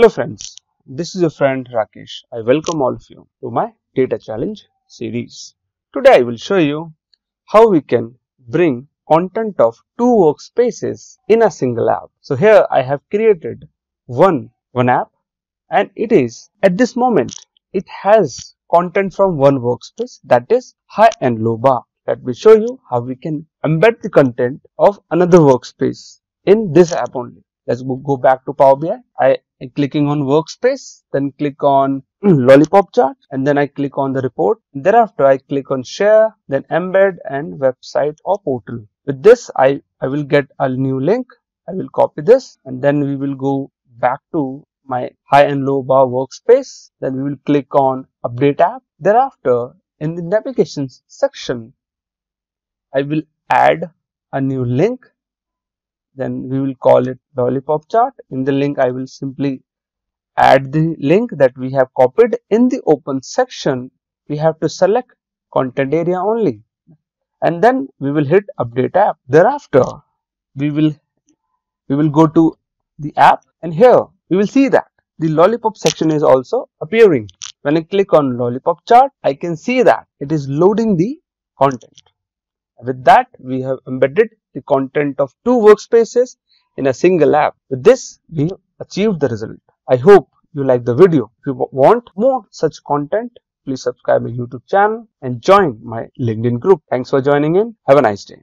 Hello friends, this is your friend Rakesh. I welcome all of you to my data challenge series. Today I will show you how we can bring content of two workspaces in a single app. So here I have created one app, and it is at this moment it has content from one workspace, that is high and low bar. Let me show you how we can embed the content of another workspace in this app only. Let's go back to Power BI. I am clicking on workspace, then click on lollipop chart, and then I click on the report. Thereafter I click on share, then embed and website or portal. With this I will get a new link. I will copy this, and then we will go back to my high and low bar workspace. Then we will click on update app. Thereafter in the navigation section I will add a new link. Then we will call it lollipop chart. In the link I will simply add the link that we have copied. In the open section we have to select content area only, and then we will hit update app. Thereafter we will go to the app, and here we will see that the lollipop section is also appearing. When I click on lollipop chart, I can see that it is loading the content. With that, we have embedded the content of two workspaces in a single app. With this, we achieved the result. I hope you like the video. If you want more such content, please subscribe my YouTube channel and join my LinkedIn group. Thanks for joining in. Have a nice day.